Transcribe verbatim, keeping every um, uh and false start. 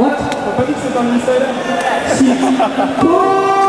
What? What did you say?